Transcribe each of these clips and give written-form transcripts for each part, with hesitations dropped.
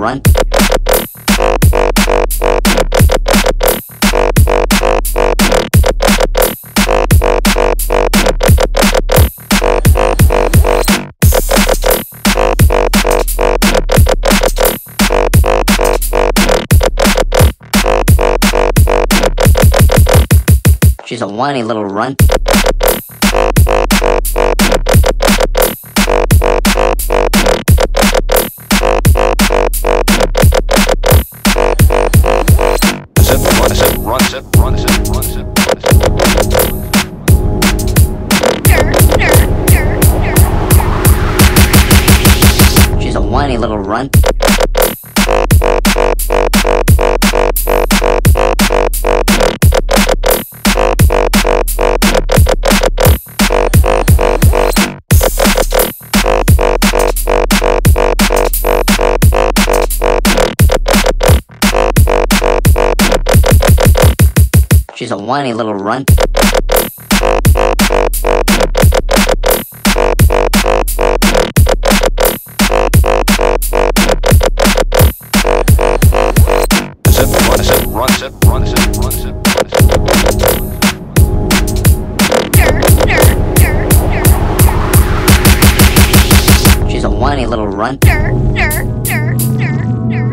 Run it. Whiny little runt. She's a whiny little runt. She's a whiny little runt. She's a whiny little runt. She's a whiny little runt. She's a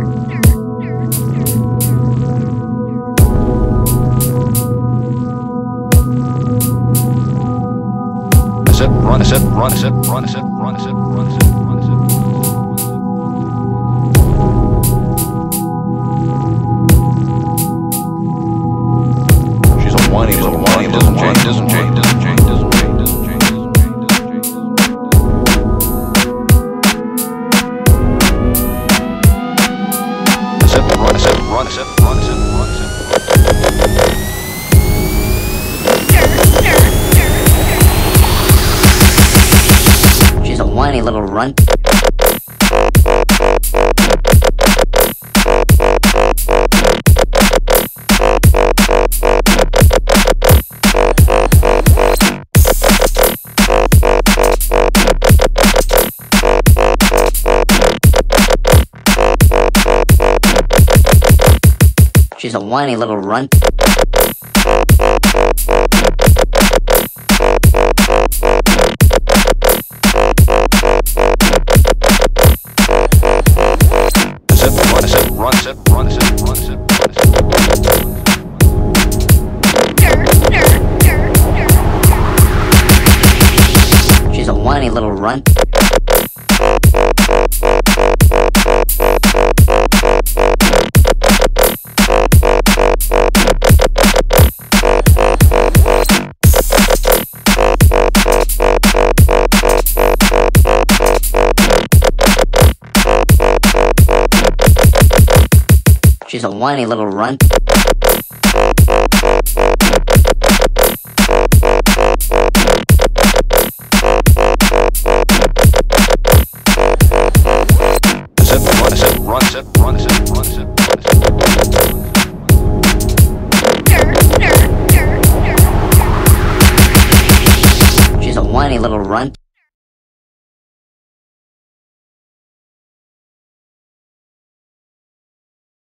whiny little whiny, doesn't change. Whiny little runt. She's a whiny little runt. She's a whiny little runt. She's a whiny little runt. She's a whiny little runt.